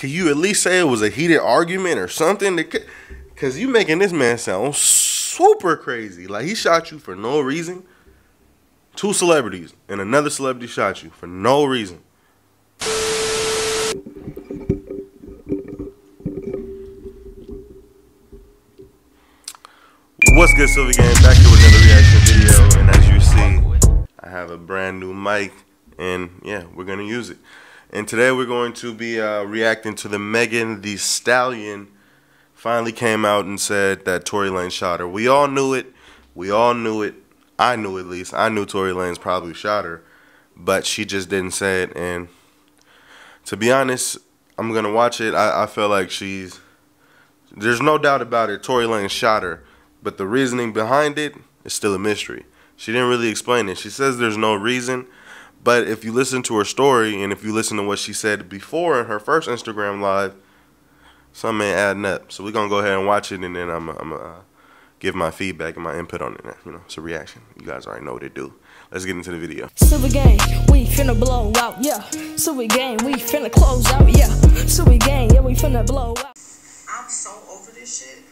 Can you at least say it was a heated argument or something? Because you making this man sound super crazy. Like, he shot you for no reason. Two celebrities and another celebrity shot you for no reason. What's good, Sylvie Gang? Back to another reaction video. And as you see, I have a brand new mic. And yeah, we're going to use it. And today we're going to be reacting to the Megan Thee Stallion finally came out and said that Tory Lanez shot her. We all knew it. We all knew it. I knew at least. I knew Tory Lanez probably shot her, but she just didn't say it. And to be honest, I'm going to watch it. I feel like there's no doubt about it, Tory Lanez shot her, but the reasoning behind it is still a mystery. She didn't really explain it. She says there's no reason. But if you listen to her story and if you listen to what she said before in her first Instagram live, something ain't adding up. So we're going to go ahead and watch it, and then I'm going to give my feedback and my input on it. You know, it's a reaction. You guys already know what to do. Let's get into the video. Sylvie Gang, we finna blow out, yeah. Sylvie Gang, we finna close out, yeah. Sylvie Gang, yeah, we finna blow out. I'm so over this shit.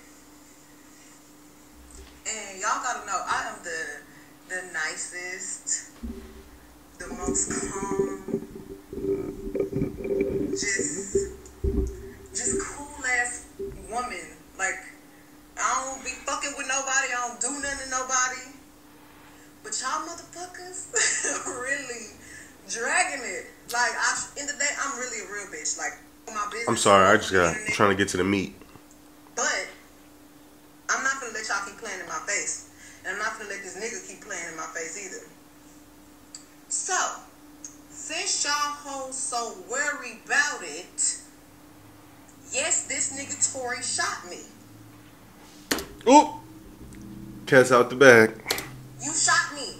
And y'all got to know, I am the nicest, the most calm, just cool ass woman. Like, I don't be fucking with nobody, I don't do nothing to nobody. But y'all motherfuckers really dragging it. Like, in the day, I'm really a real bitch. Like, my business. I'm sorry, I'm trying to get to the meat. But I'm not gonna let y'all keep playing in my face. And I'm not gonna let this nigga keep playing in my face either. So, since y'all hoes so worried about it, yes, this nigga Tory shot me. Oop. Cat's out the bag. You shot me.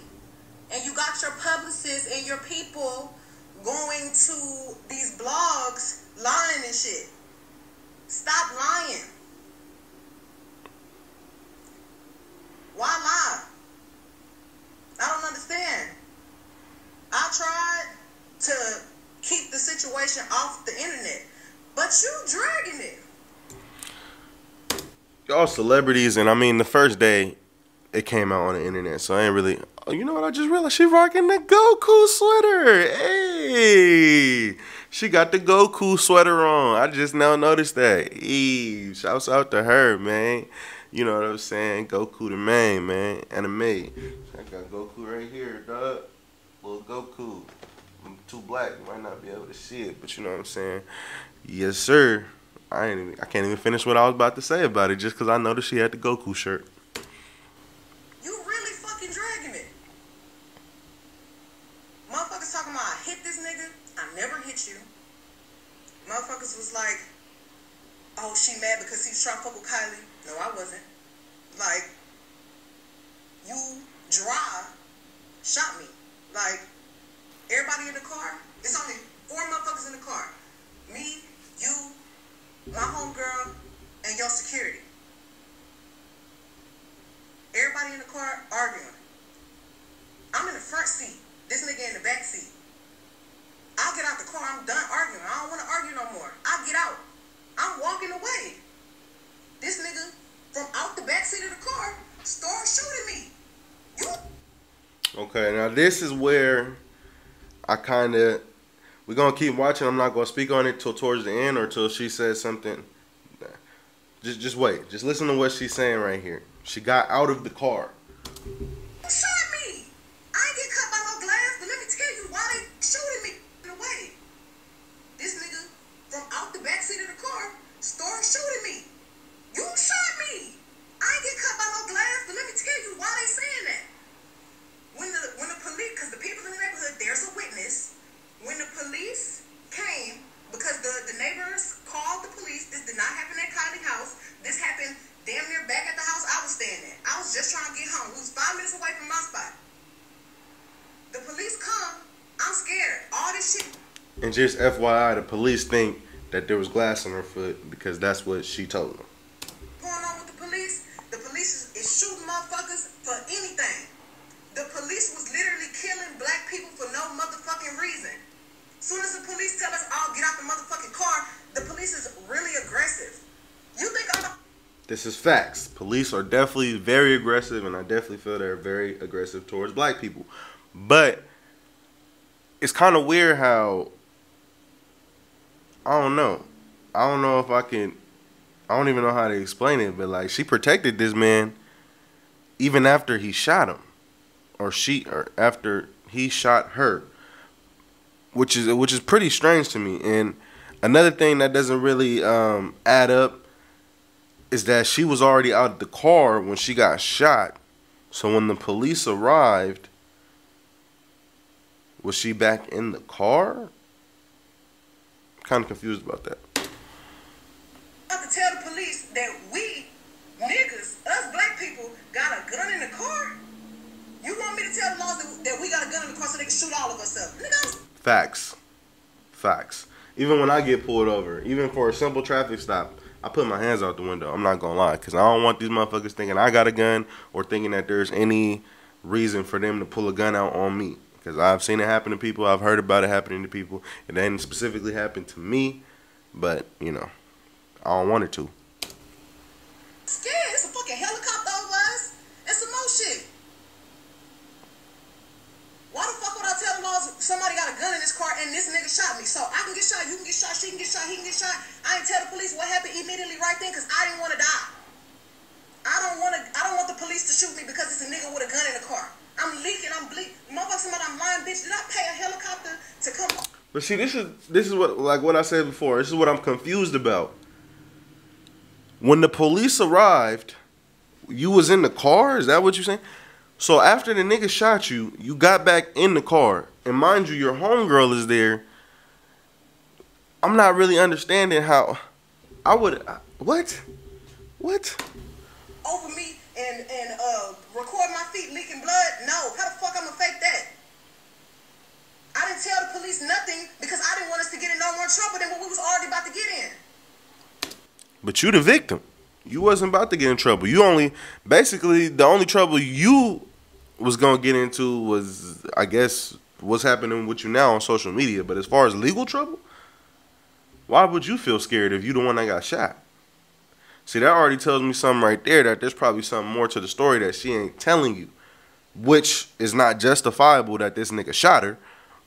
And you got your publicists and your people going to these blogs lying and shit. Stop lying. Why lie? I don't understand. I tried to keep the situation off the internet, but you dragging it. Y'all celebrities, and I mean the first day it came out on the internet, so I ain't really. Oh, you know what? I just realized she rocking the Goku sweater. Hey, she got the Goku sweater on. I just now noticed that. Eve, shouts out to her, man. You know what I'm saying? Goku the main, man. Anime. I got Goku right here, dog. Little Goku, I'm too black, you might not be able to see it, but you know what I'm saying. Yes, sir. I can't even finish what I was about to say about it, just because I noticed she had the Goku shirt. You really fucking dragging it. Motherfuckers talking about I hit this nigga. I never hit you. Motherfuckers was like, oh, she mad because he was trying to fuck with Kylie. No, I wasn't. Like, you dry shot me. Like, everybody in the car, it's only 4 motherfuckers in the car. Me, you, my homegirl, and your security. Everybody in the car arguing. I'm in the front seat. This nigga in the back seat. I'll get out the car. I'm done arguing. I don't want to argue no more. I'll get out. I'm walking away. This nigga from out the back seat of the car starts shooting me. You... Okay, now this is where I kind of, we're going to keep watching. I'm not going to speak on it till towards the end or till she says something. Nah. Just wait. Just listen to what she's saying right here. She got out of the car. They shot me. I ain't get cut by no glass, but let me tell you why they shooting me in the way. This nigga from out the back seat of the car started shooting me. You shot me. I ain't get cut by no glass, but let me tell you why they saying that. When the police, because the people in the neighborhood, there's a witness. When the police came, because the neighbors called the police, this did not happen at Kylie House. This happened damn near back at the house I was staying at. I was just trying to get home. We was 5 minutes away from my spot. The police come. I'm scared. All this shit. And just FYI, the police think that there was glass on her foot because that's what she told them. Going on with the police? The police is shooting motherfuckers for anything. The police was literally killing black people for no motherfucking reason. Soon as the police tell us, I'll get out the motherfucking car, the police This is facts. Police are definitely very aggressive, and I definitely feel they're very aggressive towards black people. But it's kind of weird how, I don't know if I can, I don't even know how to explain it, but like, she protected this man even after he shot him, or after he shot her, which is pretty strange to me. And another thing that doesn't really add up is that she was already out of the car when she got shot. So when the police arrived, was she back in the car? I'm kind of confused about that. I have to tell the police that we niggas, us black people, got a gun in the car? You want me to tell the law that we got a gun in the car so they can shoot all of us up? Niggas? Facts. Facts. Even when I get pulled over, even for a simple traffic stop, I put my hands out the window. I'm not going to lie, because I don't want these motherfuckers thinking I got a gun or thinking that there's any reason for them to pull a gun out on me. Because I've seen it happen to people. I've heard about it happening to people. It ain't specifically happened to me, but, you know, I don't want it to. Scared. It's a fucking helicopter over us. And some more shit. Why the fuck would I tell the laws somebody got a gun in this car and this nigga shot me? So I can get shot, you can get shot, she can get shot, he can get shot. I ain't tell the police what happened immediately right then because I didn't want to die. I don't want the police to shoot me because it's a nigga with a gun in the car. I'm leaking, I'm bleak. Motherfucker, I'm lying, bitch. Did I pay a helicopter to come? But see, this is what I said before. This is what I'm confused about. When the police arrived, you was in the car? Is that what you're saying? So after the nigga shot you, you got back in the car. And mind you, your homegirl is there. I'm not really understanding how I would... What? What? Over me and record my feet leaking blood? No. How the fuck I'm gonna fake that? I didn't tell the police nothing because I didn't want us to get in no more trouble than what we was already about to get in. But you the victim. You wasn't about to get in trouble. You only, basically, the only trouble you was going to get into was, I guess, what's happening with you now on social media. But as far as legal trouble, why would you feel scared if you the one that got shot? See, that already tells me something right there, that there's probably something more to the story that she ain't telling you, which is not justifiable that this nigga shot her.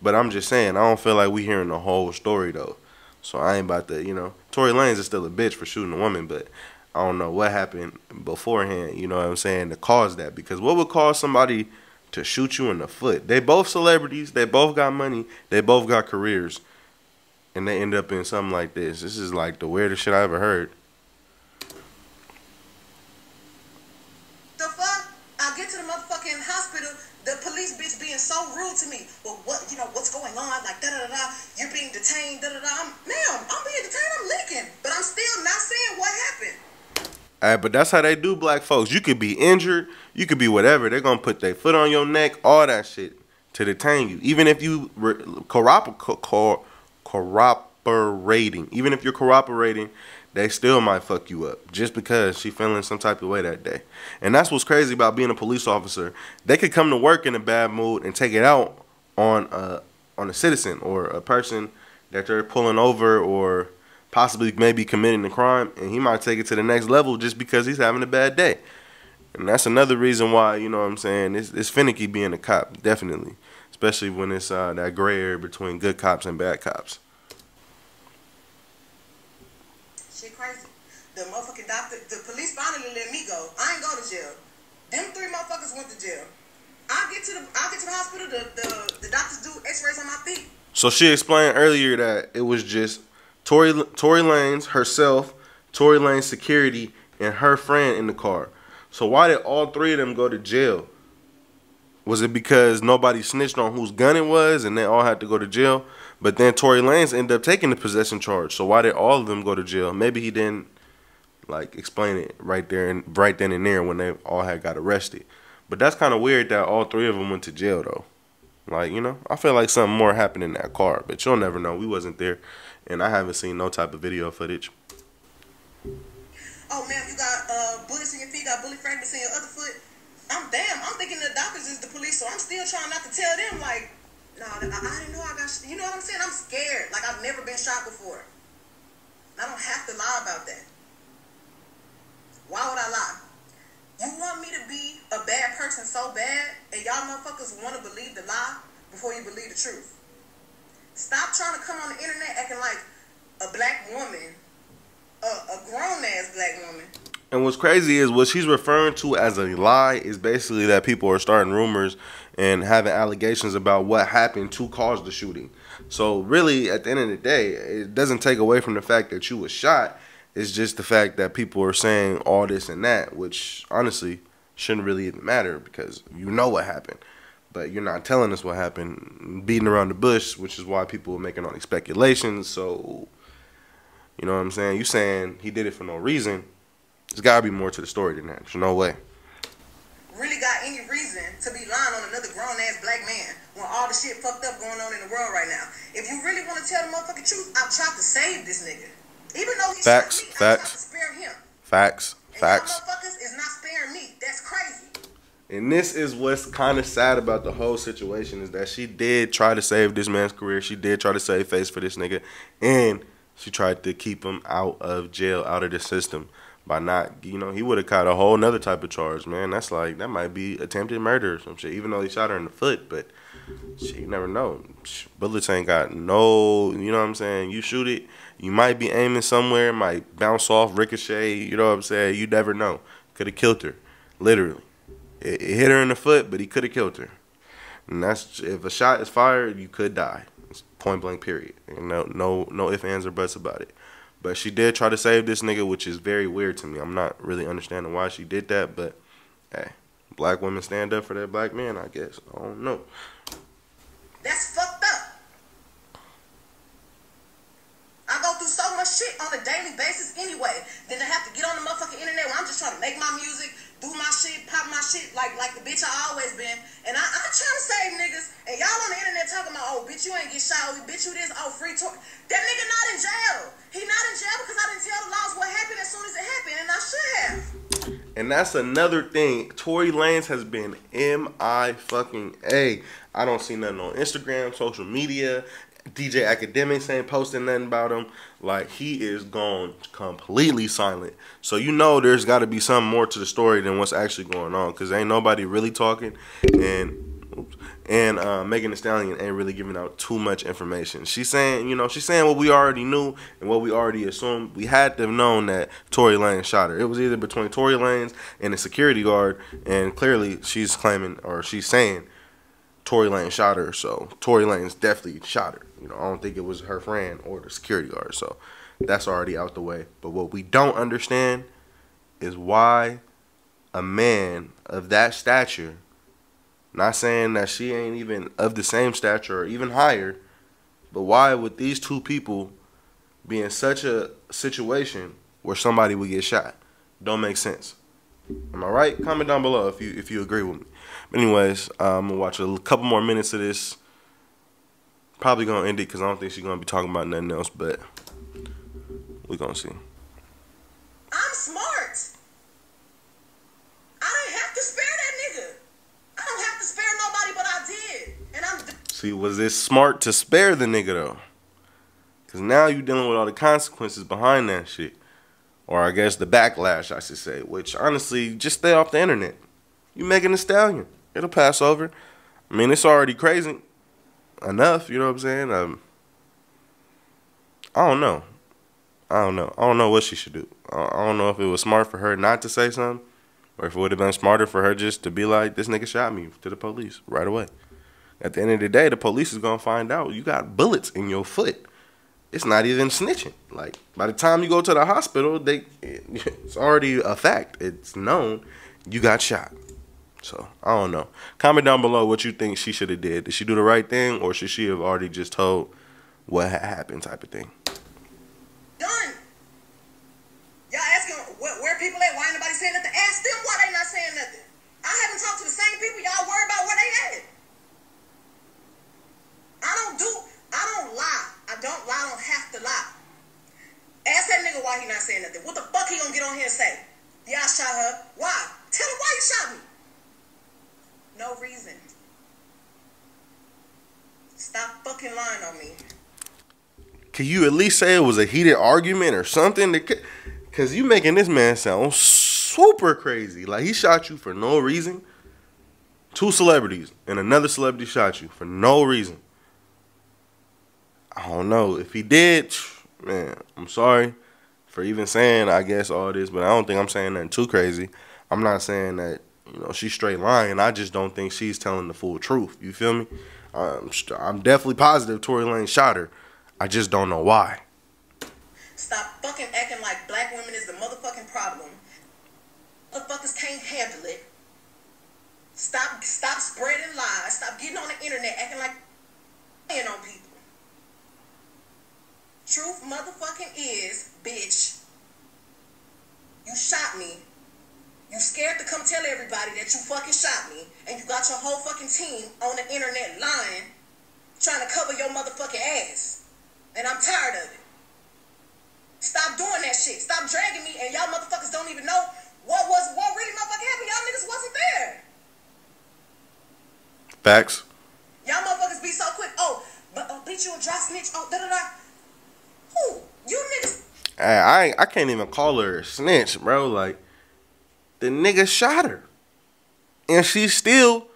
But I'm just saying, I don't feel like we hearing the whole story, though. So I ain't about to, you know, Tory Lanez is still a bitch for shooting a woman, but I don't know what happened beforehand, you know what I'm saying, to cause that. Because what would cause somebody to shoot you in the foot? They both celebrities, they both got money, they both got careers, and they end up in something like this. This is like the weirdest shit I ever heard. The fuck? I get to the motherfucking hospital, the police bitch being so rude to me. Well, what, you know, what's going on? Like, da-da-da-da, you're being detained, da-da-da. Ma'am, I'm being detained, I'm leaking. But I'm still not saying what happened. All right, but that's how they do black folks. You could be injured, you could be whatever. They're going to put their foot on your neck, all that shit, to detain you. Even if you cooperating, even if you're cooperating, they still might fuck you up just because she feeling some type of way that day. And that's what's crazy about being a police officer. They could come to work in a bad mood and take it out on a citizen or a person that they're pulling over or possibly maybe committing a crime, and he might take it to the next level just because he's having a bad day. And that's another reason why, you know what I'm saying, it's finicky being a cop, definitely, especially when it's that gray area between good cops and bad cops. Shit crazy. The motherfucking doctor, the police finally let me go. I ain't go to jail. Them three motherfuckers went to jail. I get to the hospital. The doctors do X-rays on my feet. So she explained earlier that it was just Tory Lanez herself, Tory Lanez security, and her friend in the car. So why did all three of them go to jail? Was it because nobody snitched on whose gun it was and they all had to go to jail? But then Tory Lanez ended up taking the possession charge. So why did all of them go to jail? Maybe he didn't like explain it right there and right then and there when they all had got arrested. But that's kind of weird that all three of them went to jail though. Like, you know, I feel like something more happened in that car, but you'll never know. We wasn't there, and I haven't seen no type of video footage. Oh, ma'am, you got bullets in your feet, got bullet fragments in your other foot. I'm thinking the doctors is the police, so I'm still trying not to tell them, like, no, I didn't know I got shot. You know what I'm saying? I'm scared. Like, I've never been shot before. I don't have to lie about that. Why person so bad, and y'all motherfuckers want to believe the lie before you believe the truth. Stop trying to come on the internet acting like a black woman, a grown-ass black woman. And what's crazy is what she's referring to as a lie is basically that people are starting rumors and having allegations about what happened to cause the shooting. So really, at the end of the day, it doesn't take away from the fact that you was shot. It's just the fact that people are saying all this and that, which honestly shouldn't really even matter because you know what happened. But you're not telling us what happened, beating around the bush, which is why people are making all these speculations. So, you know what I'm saying? You saying he did it for no reason. There's got to be more to the story than that. There's no way. Really got any reason to be lying on another grown-ass black man when all the shit fucked up going on in the world right now. If you really want to tell the motherfucking truth, I tried to save this nigga. Even though he shot me, I tried to spare him. Facts. And y'all motherfuckers is not sparing me. That's crazy. And this is what's kind of sad about the whole situation is that she did try to save this man's career. She did try to save face for this nigga. And she tried to keep him out of jail, out of the system. By not, you know, he would have caught a whole nother type of charge, man. That's like, that might be attempted murder or some shit, even though he shot her in the foot. But shit, you never know. Bullets ain't got no, you know what I'm saying? You shoot it, you might be aiming somewhere, it might bounce off, ricochet, you know what I'm saying? You never know. Could have killed her, literally. It hit her in the foot, but he could have killed her. And that's, if a shot is fired, you could die. It's point blank, period. And no ifs, ands, or buts about it. But she did try to save this nigga, which is very weird to me. I'm not really understanding why she did that, but hey, black women stand up for their black men, I guess. I don't know. That's fucked up. I go through so much shit on a daily basis anyway. Then I have to get on the motherfucking internet where I'm just trying to make my music, do my shit, pop my shit like the bitch I always been. And I'm trying to save niggas, and y'all on the internet talking about, oh, bitch, you ain't get shot, oh, bitch, you this, oh, free talk. That nigga not in jail. He not in jail because I didn't tell the laws what happened as soon as it happened, and I should have. And that's another thing. Tory Lanez has been M-I-fucking-A. I don't see nothing on Instagram, social media. DJ Academic ain't posting nothing about him. Like, he is gone completely silent. So you know there's got to be something more to the story than what's actually going on. Because ain't nobody really talking. And Megan Thee Stallion ain't really giving out too much information. She's saying, you know, she's saying what we already knew and what we already assumed. We had to have known that Tory Lanez shot her. It was either between Tory Lanez and a security guard, and clearly she's claiming, or she's saying, Tory Lanez shot her. So Tory Lanez definitely shot her. You know, I don't think it was her friend or the security guard. So that's already out the way. But what we don't understand is why a man of that stature, not saying that she ain't even of the same stature or even higher, but why would these two people be in such a situation where somebody would get shot? Don't make sense. Am I right? Comment down below if you agree with me. But anyways, I'm gonna watch a couple more minutes of this. Probably gonna end it because I don't think she's gonna be talking about nothing else. But we're gonna see. I'm smart. I didn't have to spare that nigga. I don't have to spare nobody, but I did. And see, was it smart to spare the nigga though? Because now you're dealing with all the consequences behind that shit. Or I guess the backlash, I should say. Which, honestly, just stay off the internet. You Megan Thee Stallion. It'll pass over. I mean, it's already crazy enough, you know what I'm saying? I don't know what she should do. I don't know if it was smart for her not to say something. Or if it would have been smarter for her just to be like, this nigga shot me, to the police right away. At the end of the day, the police is going to find out you got bullets in your foot. It's not even snitching. Like, by the time you go to the hospital, it's already a fact. It's known you got shot. So, I don't know. Comment down below what you think she should have did. Did she do the right thing, or should she have already just told what happened type of thing? Done. Y'all asking where people at? Why ain't nobody saying nothing? Ask them why they not saying nothing. I haven't talked to the same people. Y'all worry about where they at. I don't have to lie. Ask that nigga why he not saying nothing. What the fuck he gonna get on here and say? Yeah, I shot her. Why? Tell him why you shot me. No reason. Stop fucking lying on me. Can you at least say it was a heated argument or something? Because you making this man sound super crazy. Like, he shot you for no reason. two celebrities and another celebrity shot you for no reason. I don't know. If he did, man, I'm sorry for even saying, I guess, all this, but I don't think I'm saying nothing too crazy. I'm not saying that, you know, she's straight lying. I just don't think she's telling the full truth. You feel me? I'm definitely positive Tory Lanez shot her. I just don't know why. Stop fucking acting like black women is the motherfucking problem. Motherfuckers can't handle it. Stop spreading lies. Stop getting on the internet acting like playing on people. Truth motherfucking is, bitch, you shot me. You scared to come tell everybody that you fucking shot me, and you got your whole fucking team on the internet lying, trying to cover your motherfucking ass. And I'm tired of it. Stop doing that shit. Stop dragging me, and y'all motherfuckers don't even know what really motherfucking happened. Y'all niggas wasn't there. Facts. Y'all motherfuckers be so quick. Oh, but bitch, you a dry snitch. Oh, da da da. Who? You niggas. I can't even call her a snitch, bro. Like, the nigga shot her, and she still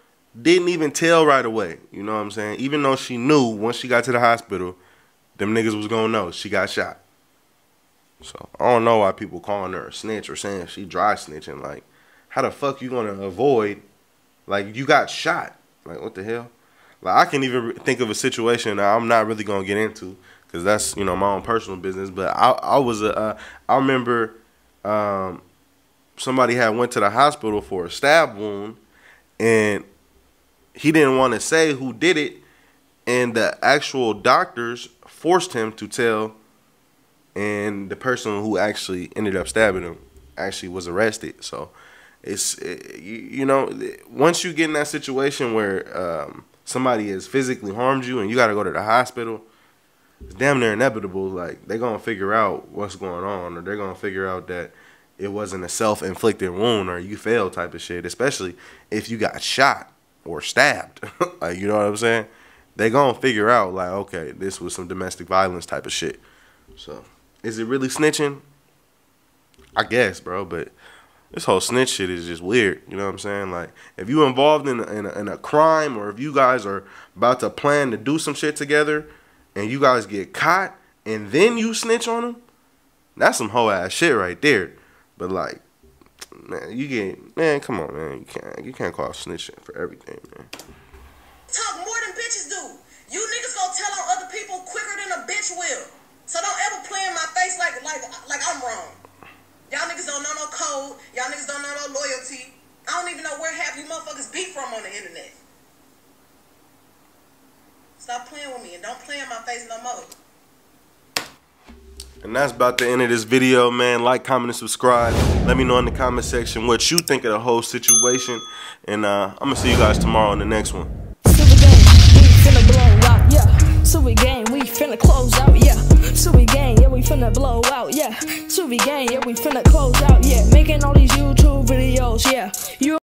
didn't even tell right away. You know what I'm saying? Even though she knew once she got to the hospital, them niggas was gonna know she got shot. So I don't know why people calling her a snitch or saying she dry snitching. Like, how the fuck you gonna avoid? Like, you got shot. Like, what the hell? Like, I can't even think of a situation that I'm not really gonna get into, because that's, you know, my own personal business. But I remember somebody had went to the hospital for a stab wound, and he didn't want to say who did it, and the actual doctors forced him to tell, and the person who actually ended up stabbing him actually was arrested. So you know, once you get in that situation where somebody has physically harmed you and you got to go to the hospital, it's damn near inevitable. Like, they're going to figure out what's going on, or they're going to figure out that it wasn't a self-inflicted wound or you failed type of shit, especially if you got shot or stabbed. Like, you know what I'm saying? They're going to figure out, like, okay, this was some domestic violence type of shit. So is it really snitching? I guess, bro, but this whole snitch shit is just weird. You know what I'm saying? Like, if you involved in a crime, or if you guys are about to plan to do some shit together, and you guys get caught, and then you snitch on them, that's some whole ass shit right there. But like, man, come on, man, you can't call snitching for everything, man. Talk more than bitches do. You niggas gonna tell on other people quicker than a bitch will. So don't ever play in my face like I'm wrong. Y'all niggas don't know no code. Y'all niggas don't know no loyalty. I don't even know where half you motherfuckers be from on the internet. Stop playing with me and don't play in my face no more. And that's about the end of this video, man. Like, comment, and subscribe. Let me know in the comment section what you think of the whole situation. And I'm going to see you guys tomorrow on the next one. Sylvie Gang, we finna blow out, yeah. Sylvie Gang, we finna close out, yeah. Sylvie Gang, yeah, we finna blow out, yeah. Sylvie Gang, yeah, we finna close out, yeah. Making all these YouTube videos, yeah.